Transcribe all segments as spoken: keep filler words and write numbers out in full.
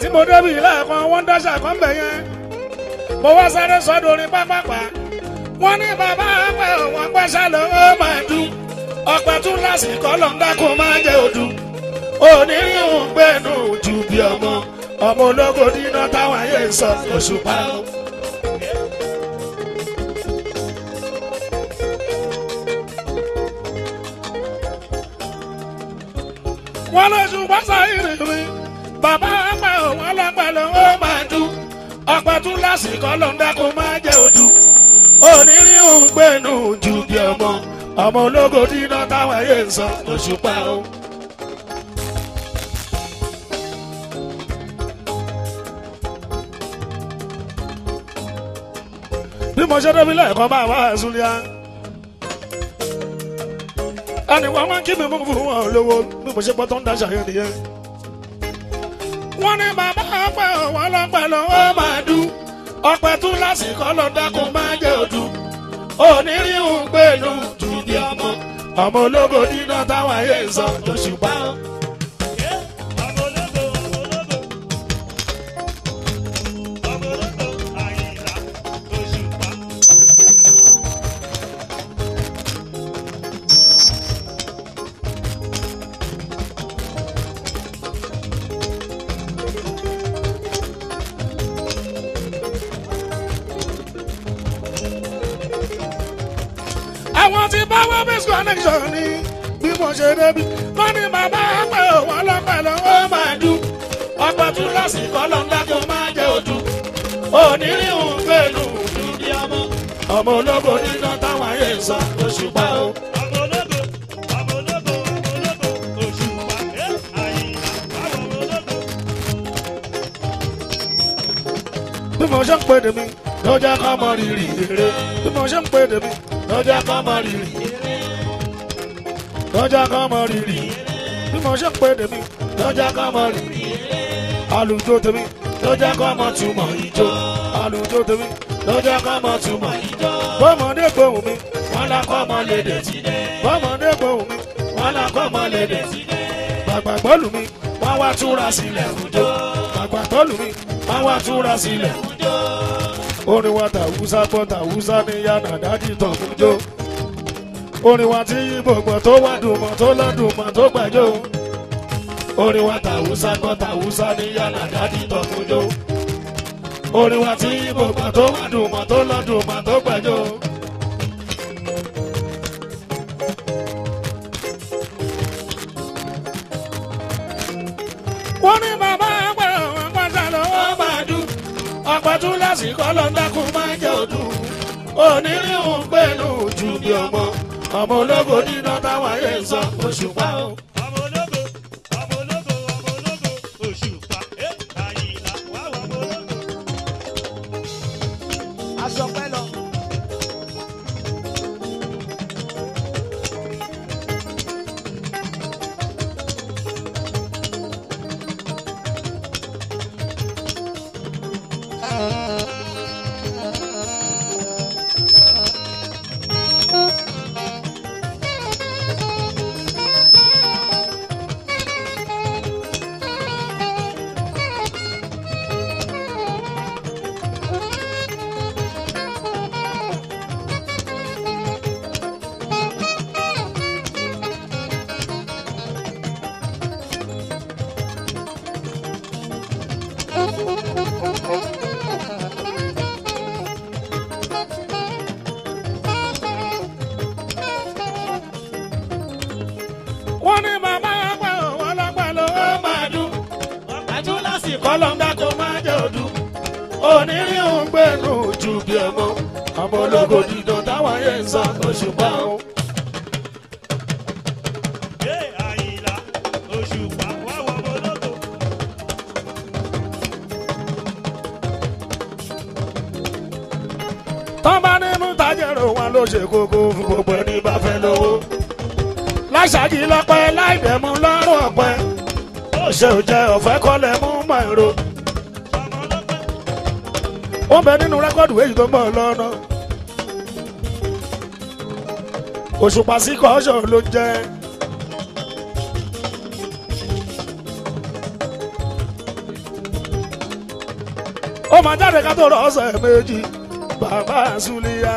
ti mo débi lẹ́ẹ̀kan wọ́n dáṣà kan bẹ̀ yẹn. Mo wá sáré sọ́dọ̀ orin pápápá. Wọ́n ní bàbá ọpẹ́ òun ọpẹ́ṣẹ́ ló ó máa dùn. Ọpẹ́ tún lásìkò ọlọ́ńdá kò máa jẹ òdu. Onírìhùn gbẹ̀nu ojú bí ọmọ. Ọmọ ológo dínà táwọn ayé ń sọ Òṣùpá. Wọ́n l'Òṣùpá sáyìrì rí. Bàbá ọpẹ́ òun ọlọ́pẹ́ ló ó máa dùn. Ọpẹ́ tún lásìkò ọlọ́ńdá kò máa jẹ òdu. Onírìhùn gbẹ̀nu ojú bí ọmọ. Ọmọ ológo dínà táwọn ayé ń sọ Òṣùpá o. Bí mo ṣe débi lẹ́ẹ̀kan bá wá Zulia. Ẹni wọ́n máa ń kí mi mú fún wọn lówó bí mo ṣe gbọ́ tó ń dáṣà yẹn nìyẹn. Wọ́n ní bàbá ọpẹ́ òun ọlọ́pẹ́ ló ó máa dùn. Ọpẹ́ tún lásìkò ọlọ́dá kò máa jẹ òdu. Onírìhùn gbẹ̀nu jù bí ọmọ. Ọmọ ológo dínà táwọn ayé ń sọ Òṣùpá. Àwọn tí bá wọ́n bísí connection ni bí mo ṣe débi. Wọ́n ní bàbá ọpẹ́ òun ọlọ́pẹ́ ló ó máa dùn. Ọpẹ́ tún lásìkò ọlọ́ńdá kò máa jẹ òdu. Onírìhùn gbẹ̀nu ojú bí ọmọ. Ọmọ ológo dínà táwọn ayé ń sọ Òṣùpá o. Bí mo ṣe ń pè dèmi ló jẹ́ ká mọ rírì èrè. Bí mo ṣe ń pè dèmi lọ́jà kan mọ rírì, lọ́jà kan mọ rírì, bí mo ṣe ń pè dèmi, lọ́jà kan mọ rírì, àlùjọ tèmi, lọ́jà kan mọ túmọ̀ ìjọ, àlùjọ tèmi, lọ́jà kan mọ túmọ̀ ìjọ, bọ́mọdé gbóhùn mi, wọ́n la kọ́ mọ lédè tí dé, bọ́mọdé gbóhùn mi, wọ́n la kọ́ mọ lédè tí dé, gbàgbà gbọ́lù mi, wọ́n wá túra sílẹ̀ òjò, gbàgbà gbọ́lù mi, wọ́n wá túra sílẹ̀ òjò. Orin wa t'Hausa gbọ́ t'Hausa ní yàrá dájú tó ń jó. Orin wa tí Ìgbò gbọ́ tó wá dùnmọ̀ tó lọ́dún mọ̀ tó gbàjó. Orin wa t'Hausa gbọ́ t'Hausa ní yàrá dájú tó ń jó. Orin wa tí Ìgbò gbọ́ tó wá dùnmọ̀ tó lọ́dún mọ̀ tó gbàjó. Wọ́n ní bàbá àgbà àwọn pàṣẹ lọ́wọ́ máa dùn. Ọpẹ́ tún lásìkò ọlọ́ńdá kò máa jẹ òdu. Onírìhùn gbẹ̀nu ojú bí ọmọ. Ọmọ ológo dínà táwọn ayé ń sọ Òṣùpá o. Ọmọ ológo, ọmọ ológo, ọmọ ológo, Òṣùpá. Àyìnlá wà wà ọmọ ológo. Aṣọ pẹ́ lọ. Wọ́n ní bàbá ọpẹ́ òun ọlọ́pẹ́ ló ó máa dùn. Ọpẹ́ tún lásìkò ọlọ́ńdá kò máa jẹ òdu. Onírìhùn gbẹ̀nu ojú bí ọmọ. Ọmọ ológo dínà táwọn ayé ń sọ Òṣùpá o. Tọ́ba ní mú tajẹ̀rò wọn ló ṣe kókó fún gbogbo ẹni bá fẹ́ lówó. Láṣàjì lọ́pẹ́ láìdẹ̀mú lọ́rùn ọ̀pẹ́. Ó ṣe òjẹ ọ̀fẹ́ kọ́lẹ̀ mú mọ̀ èrò. Ó bẹ nínú rẹ́kọ́ọ̀dù èyí tó ń bọ̀ lọ́nà. Òṣùpá sí kọ́ṣọ̀ ló jẹ́. Ó máa jáde ká tó lọ ọ̀sẹ̀ méjì bàbá Súlíyà.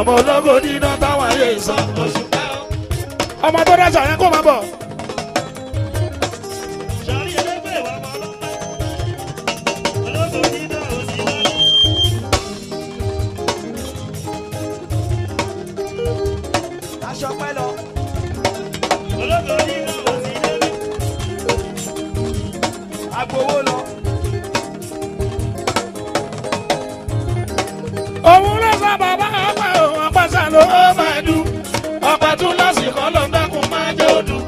Ọmọ ológo dídán táwọn ayé sọ Òṣùpá. Ọmọ tó dájà yẹn kó máa bọ̀. Sọ̀rí ẹlẹ́gbẹ́ ìwà ọmọ ọlọ́pàá. Ológo dídán ò sí lọ́lé. Aṣọ pẹ́ lọ. Ológo dídán ò sí lọ́lé. Agbowó lọ. Òun ló sọ bàbá ọ̀pá òun ọ̀pọ̀sà ló máa dùn. Ọ̀pá tún lásìkò lọ́dọ́kùn máa jẹ́ ọdún.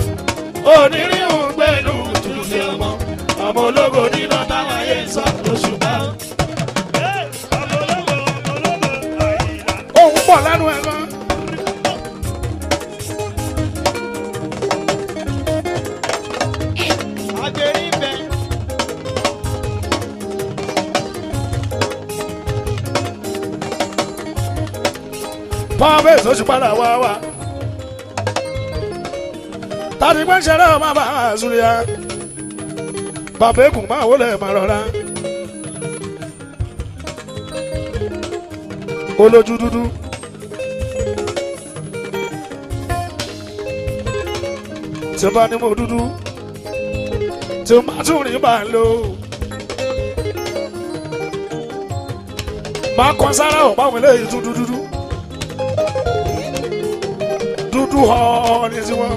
Onírìhùn gbẹ̀lú tùsí ọmọ. Ọmọ ológo nínú táwọn ayé sọ Òṣùpá. Ọmọ ológo ọmọ ológo àyíká. Òun pọ̀ lánàá ẹ̀ gan. Wọ́n fẹ́ sọ́sù padà wá wá. Tàbí pé ń ṣẹlẹ̀ ọmọ bá Súlíyà. Bàbá Èkùn máa wọlé máa rọra. Olójú dúdú. Tí bá ní mo dúdú. Tí má tún rí bá ń lò. Má kọ́ sára ọ̀ báwọn eléyìí tún dúdú dúdú. Dúdú hàn ní tiwọn.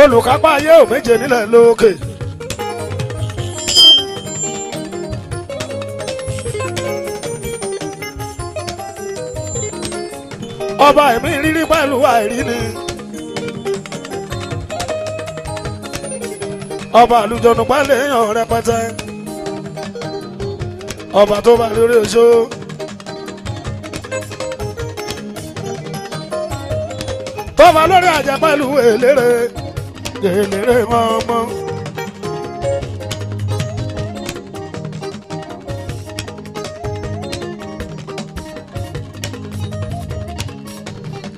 Olùkápá ayé ò méje nílẹ̀ lókè. Ọba ẹ̀mí rírí pẹ̀lú àìrí ni. Ọba àlùjọ̀nù pálẹ̀ èèyàn rẹpẹtẹ. Ọba tó bá lórí oṣó. Tó bá lórí àjà pẹ̀lú eléré. Eléré mọ́mọ́.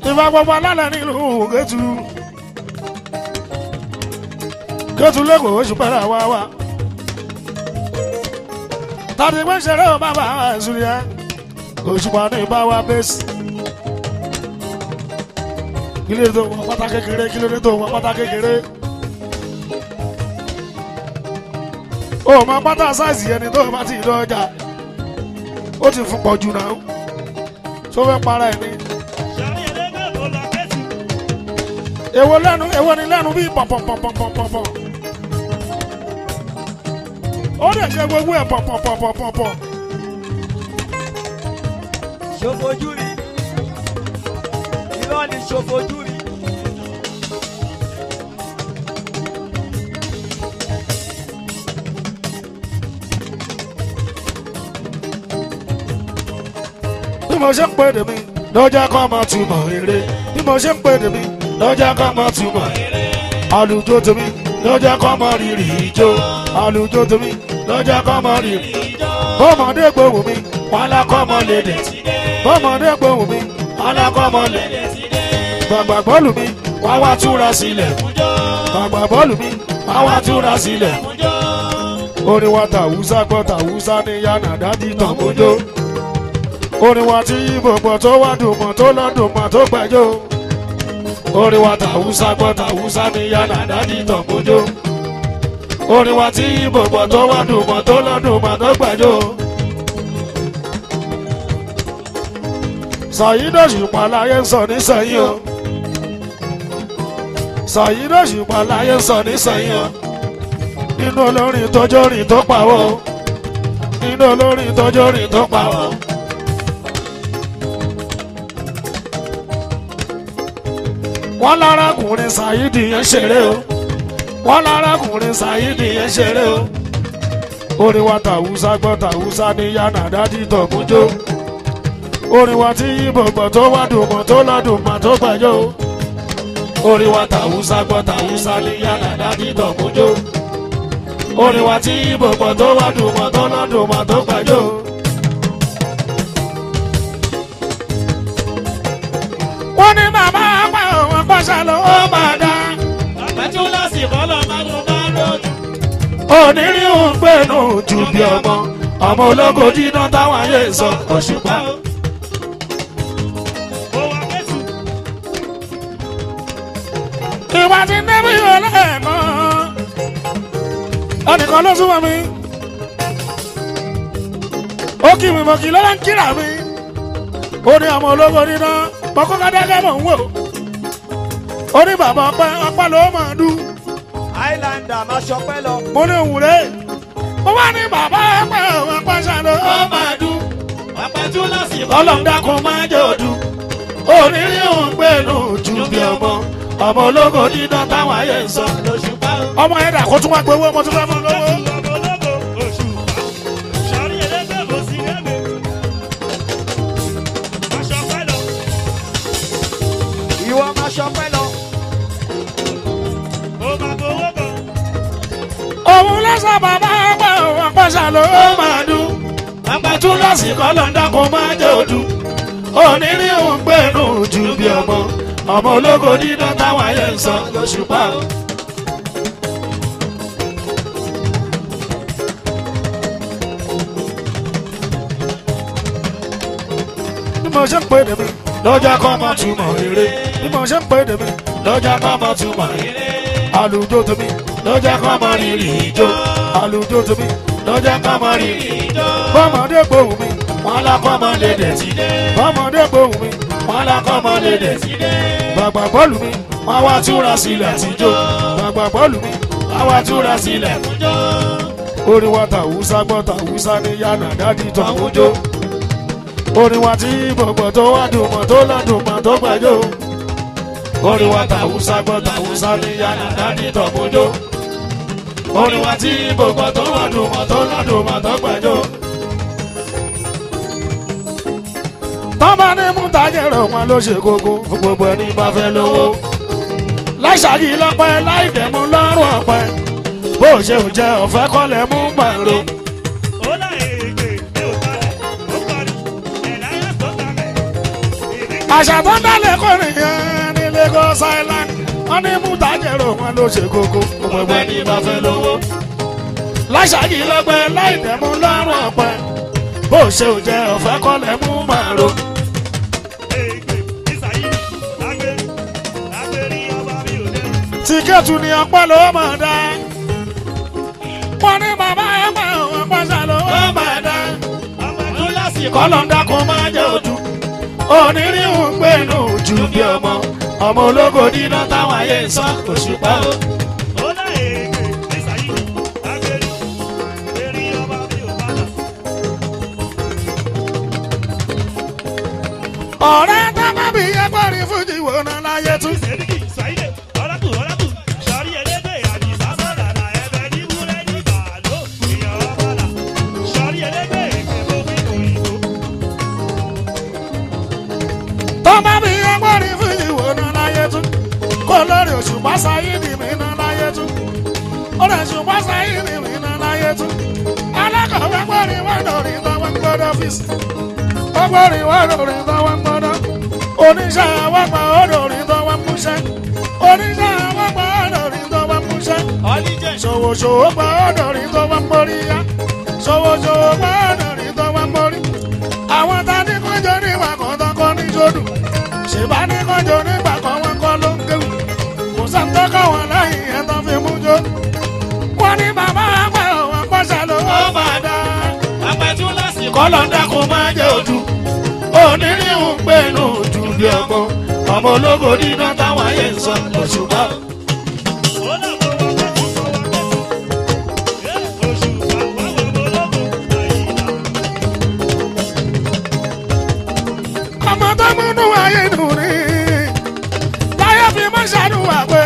Ìfà gbogbo alálẹ̀ nílùú Kétu. Kétu lẹ́kọ̀ọ́ Òṣùpá là wá wá. Tàbí pé ń ṣeré o bàbá Súlíyà. Òṣùpá ní bá wa bẹ́sì. Kí ló dé tó wọ́n pátá kékeré? Kí ló dé tó wọ́n pátá kékeré? O máa pátá sáìsì ẹni tó bá ti dọ́jà. Ó ti fún pọ̀ jù náà. Tó fẹ́ para ẹni. Èwo lẹ́nu, èwo ni lẹ́nu bí pọ̀pọ̀pọ̀pọ̀pọ̀pọ̀. Ó dẹ̀ ṣe gbogbo ẹ̀ pọ̀pọ̀pọ̀pọ̀pọ̀. Ṣòfojú rí, irọ́ ni ṣòfojú rí. Bí mo ṣe ń pè dèmi, lọ́jà kan máa túbọ̀ rere. Bí mo ṣe ń pè dèmi. Lọ́jà ká máa túmọ̀ àlùjọ tèmi lọ́jọ́ kan mọ rírì ìjó àlùjọ tómi lọ́jọ́ kan mọ rírì ìjó bọ́mọdé gbòòwò mi alákọ̀ọ́mọ lédè bọ́mọdé gbòòwò mi alákọ̀ọ́mọ lédè gbàgbà bọ́ọ̀lù mi wá wá túra sílẹ̀ gbàgbà bọ́ọ̀lù mi wá wá túra sílẹ̀ orin wa tàwùsá gbọ́ tàwùsá ní yánàdá ti tàn mọ́jọ́ orin wa tí gbogbo tó wá dùn mọ́ tó lọ́dún mọ́ tó gbẹ́jọ́. Orin wa tàwùsá gbọ́ tàwùsá ní yánàdá ti tàn mọ́jọ́ orin wa tí gbogbo tó wá dùn mọ́ tó lọ́dún mọ́ tó gbẹ́jọ́. Sàyídò Òṣùpá láyé ń sọ nísẹ̀yìn o Sàyídò Òṣùpá láyé ń sọ nísẹ̀yìn o nínú olórin tọjọ́ rìn tó pawọ́ nínú olórin tọjọ́ rìn tó pawọ́. Wọ́n lárakùnrin Sàyídì yẹn ṣeré o wọ́n lárakùnrin Sàyídì yẹn ṣeré o orin wa tàwùsá gbọ́ tàwùsá ní yánàdá ti tàn mújó orin wa tí gbogbo tó wá dùn mọ́ tó lọ́dún mọ́ tó gbàjọ́ orin wa tàwùsá gbọ́ tàwùsá ní yánàdá ti tàn mújó orin wa tí gbogbo tó wá dùn mọ́ tó lọ́dún mọ́ tó gbàjọ́. Wọ́n ní màmá pa òun pàṣẹ lówó máa dá. Àpẹjú lásìkò ọlọ́mọdún bá lójú. Onírí ń gbénu ju bí ọmọ ọmọ ológo dídán táwọn ayé sọ Òṣùpá. Ìwà ti débi olóòmọ ẹnìkan ló súnmọ́ mi ó kì mí mọ kì ló ń kíra mi ó ní ọmọ ológo níná pọkọ kádàgá mọ ń wò ó ní bàbá ọpẹ ọpẹ ló máa dú. Highlander máa ṣọpẹ́ lọ. Mo ní òwúrẹ mo wá ní bàbá ọpẹ ọmọ ọpẹ ṣàlọ ó máa dú ọpẹ tún lọ sí ọlọ́dàkùn máa jẹ́ òdu onírí òun gbẹ̀lú ju bí ọmọ ọmọ ológo dídán táwọn ayé ń sọ Òṣùpá ọmọ ẹ̀dá kó tún wá gbowó ọmọ tó fẹ́ mọ́ lọ́wọ́. Ìwọ máa ṣọpẹ́ lọ. Òun lọ́sọ̀ bàbá ọgbà òun àpàṣà ló máa dún àpàtú lásìkò lọ́ńdà kó máa jẹ́ òdu onírí òun gbẹ̀rù ju bí ọmọ ọmọ ológo dídán táwọn ayé ń sọ Òṣùpá. Bí mo ṣe ń pè dèmi lọ́jà kan mọ̀ túmọ̀ rere bí mo ṣe ń pè dèmi lọ́jà kan mọ̀ túmọ̀ rere àlùjọ tèmi lọ́jà kan mọ̀ rírì ìjó àlùjọ tèmi lọ́jà kan mọ̀ rírì ìjó bọ́mọdé gbòhùn mi wọn alákọ̀ọ́mọ lédè ti dé bọ́mọdé gbòhùn mi wọn alákọ̀ọ́mọ lédè ti dé gbàgbà bọ́ọ̀lù mi wọn wá túra sílẹ̀ tìjó gbàgbà bọ́ọ̀lù mi wọn wá túra sílẹ̀ tìjó orin wa tàwùsá gbọ́ tàwùsá ní yánàdá ti tàn àwùjọ orin wa tí gbogbo tó wá dùn mọ́ tó lọ́dún mọ́ tó gbàjọ́ orin wa tàwùsá gbọ́ tàwùsá ní yánàdá ti tàn mọ́jọ́ orin wa tí gbogbo tó wá dùn mọ́ tó lọ́dún mọ́ tó gbàjọ́. Tọ́ba ní mútajẹ́ rẹ̀ wọn ló ṣe kókó fún gbogbo ẹni bá fẹ́ lówó láṣàyí lọ́pẹ́ láì dẹ̀mú lọ́rùn ọ̀pẹ́ bó ṣe ò jẹ́ ọ̀fẹ́ kọ́lẹ̀ mú pàrọ̀. Àṣà tó dá lẹ́kọ̀ọ́ nìyẹn ní Lagos Island wọ́n ní mútajẹ́rò wọn ló ṣe kókó gbogbo ẹni bá fẹ́ lówó láṣàyí lọ́pẹ́ láì dẹ̀mú lọ́rùn ọ̀pẹ́ bó ṣe ò jẹ́ ọ̀fẹ́ kọ́lẹ̀ mú pàrọ̀. Tíkẹ́ẹ̀tù ni ọpẹ́ ló máa dá wọ́n ní bàbá ẹgbẹ́ òun pàṣẹ ló máa dá kọ́lọ́ńdà kò máa jẹ́ ojú onírìhùn gbẹ̀nu ojú bí ọmọ ọmọ ológo dídá táwọn ayé ń sọ Òṣùpá o. Ọ̀rẹ́ tábàbí ẹgbẹ́ rí fújì wò ná láyé tún. Olórí Òṣùpá Sàyídì mi ná láyé tún ọ́fíìsì. Ọgbọ́n ìwà lórí tó wá ń gbọ́dọ̀. Oníṣẹ́ àwọn àgbà lórí tó wá ń múṣẹ́. Oníṣẹ́ àwọn àgbà lórí tó wá ń múṣẹ́. Ṣòwòṣòwò gbà lórí tó wá ń borí yá. Ṣòwòṣòwò gbà lórí tó wá ń borí. Àwọn tá ní kọjọ ní ìwà kan tó kọ́ ní sódù. Ṣèbá ní kọjọ ní ìgbà kan wọ́n kọ́ ló ń kéwù. Kò sáńtọ́ kọ́ wọn láyé ẹ̀ tán fi mú jó. Wọ́n ní bàbá àgbà wọn pàṣẹ ló wọ́n máa dá. Apẹ̀tù lásìkò lọ́dà kò máa jẹ ojú. Onírìhùn gbẹ̀nu ojú bí ọmọ. Ọmọ ológo dídá táwọn ayé ń sọ Òṣùpá. Ọmọ tó múnú ayé nù rí. Láyé fi máa ṣàdúrà pé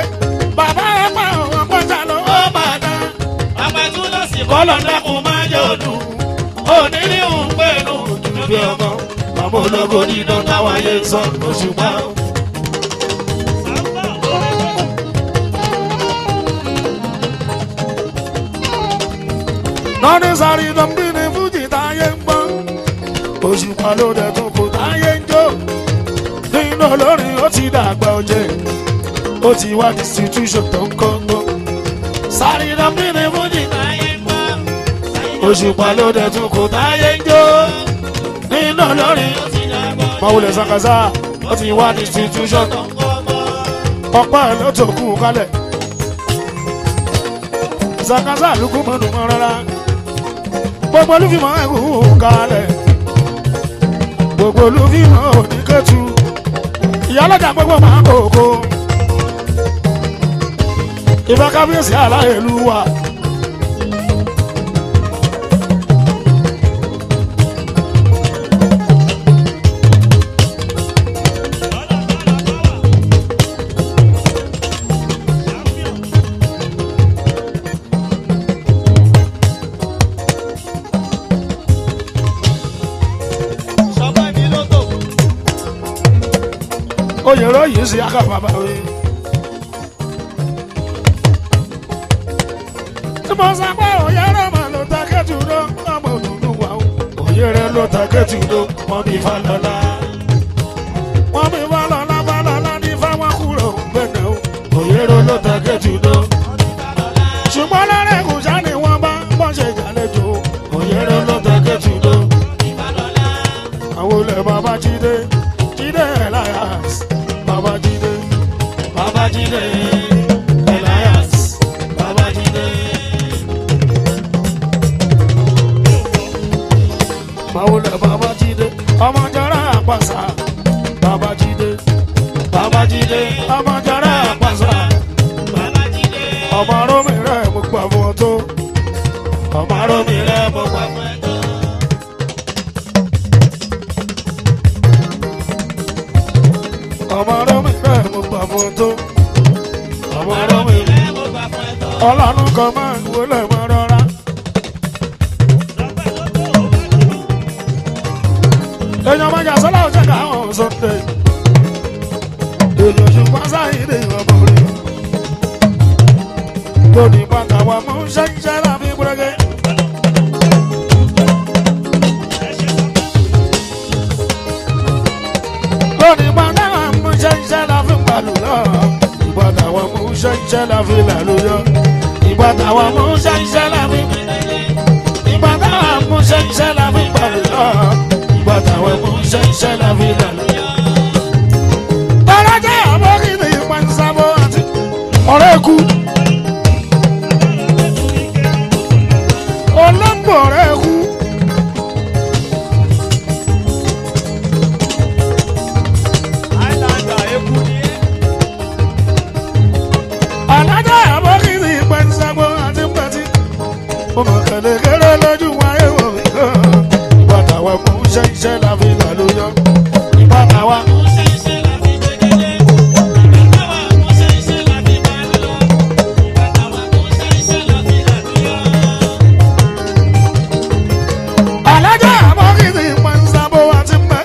bàbá àgbà wọn pàṣẹ ló wọ́n máa dá. Apẹ̀tù lásìkò lọ́dà kò máa jẹ ojú. Onírìhùn gbẹ̀nu ojú bí ọmọ. Ọmọ ológo dídán táwọn ayé ń sọ Òṣùpá. Lọ́ní sáré dọ̀mbí ni fújì táyé ń gbọ́. Òṣùpá ló dẹ̀ tó kò táyé ń jó. Nínú olórin ó ti dàgbà òjè. Ó ti wá dìsítúṣọ̀ tó ń kọ́ńgọ́. Sáré dọ̀mbí ni fújì táyé ń gbọ́. Òṣùpá ló dẹ̀ tó kò táyé ń jó. Nínú olórin ó ti dàgbà òjè. Mọ̀wulẹ̀ sàkàsà ó ti wá dìsítúṣọ̀ tó ń kọ́ńgọ́. Ọ̀pá ẹ̀ ló tó kú kalẹ̀. Sàkàsà lukú mọ́nu mọ́ rárá. Gbogbo olúfimọ̀ ẹ̀rù kalẹ̀. Gbogbo olúfimọ̀ oníkẹ́tù. Ìyálọ́jà gbogbo máa ń kòkó. Ìbá kábíyèsí aláìlúwà. Oyèrò yìí sí aka bàbá wí. Tí mo sọ pé oyèrò mà ló takẹ́ jù lọ, ọmọ òdùnnú wa o. Oyèrò ló takẹ́ jù lọ, wọ́n bí fa lọ́la. Wọ́n bí fa lọ́la fa lọ́la ní fáwọn kúrò gbẹ̀dẹ̀ o. Oyèrò ló takẹ́ jù lọ. Ṣùgbọ́n lọ́rẹ́ kò sá ni wọ́n bá bọ́ ṣe ìgbàlejò o. Oyèrò ló takẹ́ jù lọ. Àwọn olè bàbá Jídé, Jídé ẹ̀ láyà. Baba Jide, Baba Jide, Elias, Baba Jide. Mawule Baba Jide, Amajara Apasa. Baba Jide, Baba Jide, Amajara Apasa. Baba Jide, Amaro mi re mukba foto. Amaro mi re mukba foto. Amaro mi le mo gba foto. Amaro mi le mo gba foto. Ọlọ́run kan máa ń wo lè mọ rọra. Èèyàn máa jà sọ́lá ọ̀jẹ̀ káwọn sọ́tẹ̀. Èèyàn ṣùgbọ́n sáyidé ọmọ rẹ̀. Lórí bàtà wa mú ṣẹ́ṣẹ́ lábí gbẹ́gẹ́. Lórí bàtà. Ṣẹ́ṣẹ́ la fi ń balù lọ. Ìgbà táwọn mú ṣẹ́ṣẹ́ la fi làlú yọ. Ìgbà táwọn mú ṣẹ́ṣẹ́ la fi balù lọ. Ìgbà táwọn mú ṣẹ́ṣẹ́ la fi balù lọ. Ìgbà táwọn mú ṣẹ́ṣẹ́ la fi làlú yọ. Tọ́lájà àbọ̀kì ni ìgbà ń sábọ̀ àti ọ̀rẹ́ kú. Olóńgbò ọ̀rẹ́ kú. Kẹ̀lẹ̀kẹ̀lẹ̀ lójú wáyé wò mí gan. Ìgbà táwa mú ṣẹ́ṣẹ́ la fi là ló yọ. Ìgbà táwa mú ṣẹ́ṣẹ́ la fi gbẹ̀gẹ̀lẹ̀. Ìgbà táwa mú ṣẹ́ṣẹ́ la fi là ló yọ. Ìgbà táwa mú ṣẹ́ṣẹ́ la fi là ló yọ. Alájà àbọ̀kìtì máa ń sábó wá ti pẹ́.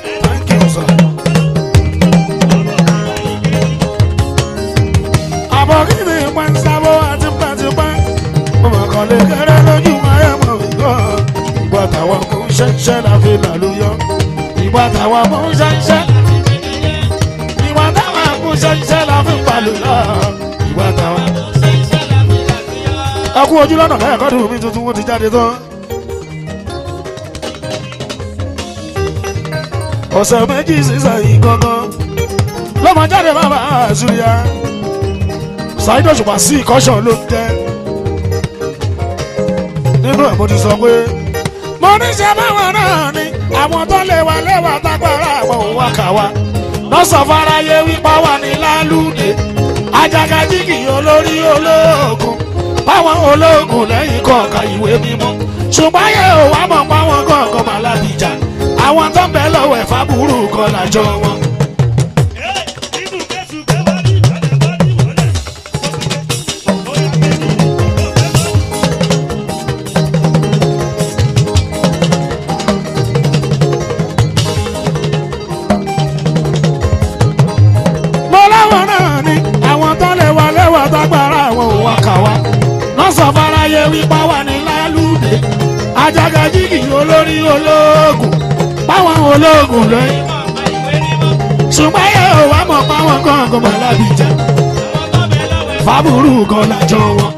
Àbọ̀kìtì máa ń sábó wá ti pẹ́ ti pẹ́. Ọmọ kẹ̀lẹ̀kẹ̀lẹ̀ lójú. Oh sunshine, hallelujah. You want our moon sunshine. You want our moon sunshine, hallelujah. You want our moon sunshine, hallelujah. I want you to know that God will be to do what He did. Oh, so many Jesus are in God. Love my daddy, Mama Azulia. So I don't want to see caution look there. Nobody is away. Money's a money. I want to live and live at the bar. Wakawa. No safari, we power in La Lune. Ajagajiki, Olori, Oloko. Power Oloko, lẹ́yìn kọ̀ọ̀kan ìwé mímọ́. Ṣùgbọ́n yóò wá mọ̀ páwọn kọ̀ọ̀kan máa lábìjà. Àwọn tó ń bẹ lọ́wọ́ ẹ̀fà burú kan lájọ wọn. Ológun báwọn ológun lóyún ṣùgbọ́n yóò wá mọ̀ báwọn kọ̀ọ̀kan mọ̀ lábìjà fábùrù kan lájọ wọn.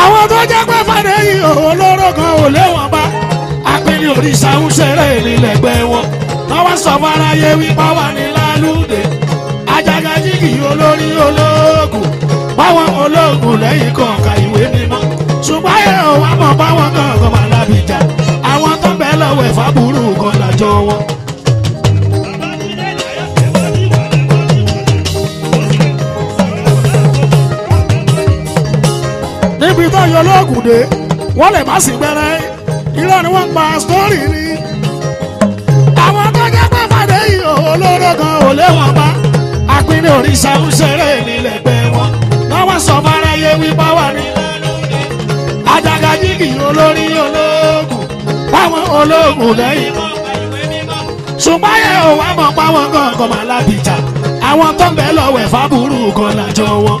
àwọn tó jẹ́ pé fàdé yìí olóró kan ò léwọ̀n bá àpèlé òrìṣà ń ṣeré nílẹ̀gbẹ́ wọn wọ́n wá sọ fún aráyé wípé wà ní Lálúdé. Ajagajigi olórí ológun báwọn ológun lẹ́yìn kọ̀ọ̀kan ìwé mímọ́ ṣùgbọ́n yóò wá mọ̀ báwọn kọ̀ọ̀kan máa lábìjà àwọn tó ń bẹ lọ́wọ́ ẹ̀fà burú kan lájọ wọn. níbi tó yọ ológun dé wọ́n lè má sí gbẹ́rẹ́ irọ́ ni wọ́n pa sítórì ni àwọn tó jẹ́ pé fàdé yìí olóró kan ò léwọ̀n bá ní òrìṣà ń ṣeré nílẹ̀gbẹ́ wọn wọ́n wá sọ fáráyé wípé wà ní Lálúdé Àjàgàjìgì olórí ológun báwọn ológun lẹ́yìn ṣùgbọ́n yẹn ò wá mọ̀ páwọn kọ̀ọ̀kan máa lábìjà àwọn tó ń bẹ lọ́wọ́ ẹ̀fà burú kan lájọ wọn.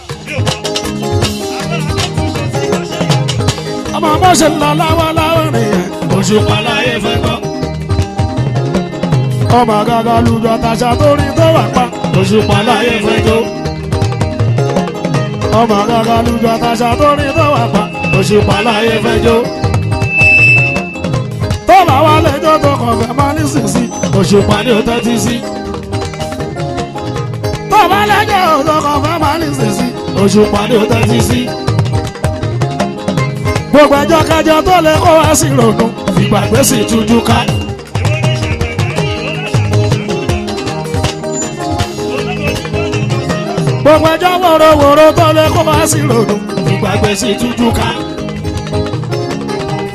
Bó ṣe lọ láwáláwá nìyẹn Òṣùpá láyé fẹ́ gbọ́. ọmọ gàgà lùjọ tàṣà torí tó wà pa Òṣùpá láyé fẹ́ jó. ọmọ gàgà lùjọ tàṣà torí tó wà pa Òṣùpá láyé fẹ́ jó. tó bá wà lẹ́jọ́ tó kàn fẹ́ máa ní sísí Òṣùpá ní o tẹ́tí sí. tó bá lẹ́jọ́ tó kàn fẹ́ máa ní sísí Òṣùpá ní o tẹ́tí sí. gbogbo ẹjọ́ kájọ tó lè kó wá sí ronú ìgbàgbé sì tújú ká. gbogbo ẹjọ́ wòrowòro tó lè kó wá sí ronú ìgbàgbé sì tújú ká.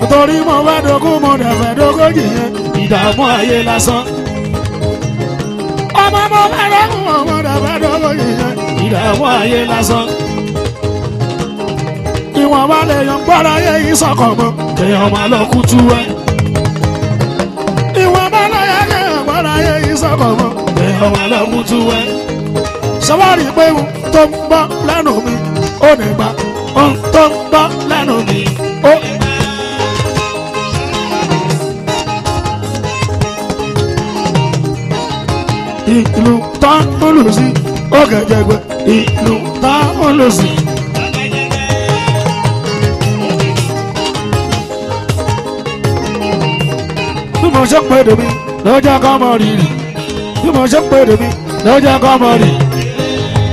nítorí mo wá dogún mo dẹ̀fẹ̀ dogójì yẹn ìdààmú ayé lásán. ọmọ mo wá dogún mo dẹ̀fẹ̀ dogójì yẹn ìdààmú ayé lásán. Ìwọ̀n bá lè yan gbọ́ra yẹ ìsọ̀kan mọ́ kéèyàn máa lọ kú tú ẹ. Ìwọ̀n bá lè yan kéèyàn gbọ́ra yẹ ìsọ̀kan mọ́ kéèyàn máa lọ kú tú ẹ. Ṣọwọ́rì pé ohun tó ń gbọ́ lẹ́nu mi ò ní gbà ohun tó ń gbọ́ lẹ́nu mi ò ní gbà. Ìlú tán ó lù sí ó gẹ̀jẹ̀gbẹ̀ ìlú tán ó lù sí. Bí mo ṣe ń pè dè mí lọ́jọ́ kan mọ̀ rí rí bí mo ṣe ń pè dè mí lọ́jọ́ kan mọ̀ rí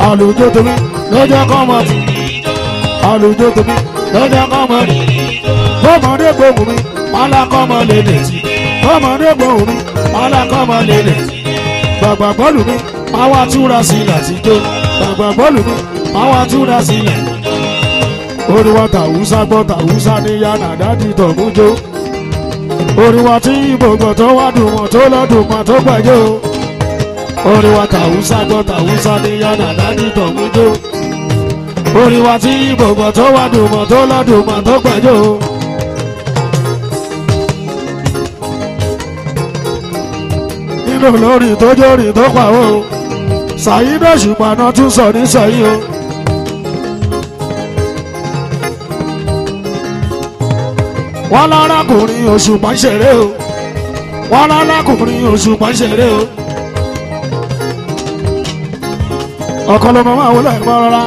àlùjọ tèmi lọ́jọ́ kan mọ̀ tì aludo to mi doja komo riri do komo de gbo mi mala komo lele komo de gbo mi mala komo lele gbagba bolu mi ma wa tura si lati do gbagba bolu mi ma wa tura si lati do ori wa ta usa gbo ta usa ni ya na dadi to mujo ori wa ti gbogbo to wa dun won to lodun pa to gbajo ori wa ta usa gbo ta usa ni ya na dadi to mujo Ori wa ti gbogbo to wa dun mo to lodun ma to gbajo Ilo lori to jori to pa o Sayi do supa na tun so ni sayi o Wa lara kunrin Osupa sere o Wa lara kunrin Osupa sere o Okolo mama wo la gbo rara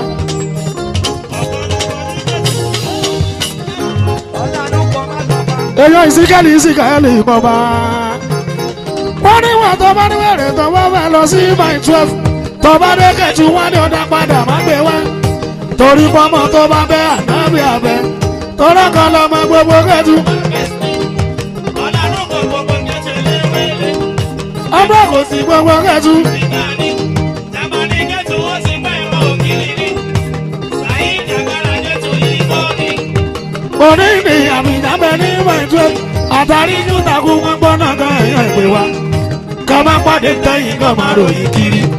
Eyo isikali isikali baba Wani wa to ba ni were to wa wa lọ sí by twelve to ba de ke ju wa ni oda padà ma gbe wa torí bo mo to ba be anabi abe toro kan lo ma gbogbo ke ju ola no gbogbo ni se le wele oba ko si gbogbo ke ju tamani ke ju o si pe mo kiliri sai jagara je tu yi oni oni ni ami Atari ju ta ku won gbona gan eyan ipe wa. Ka ma pade teyin gan ma royin kiri.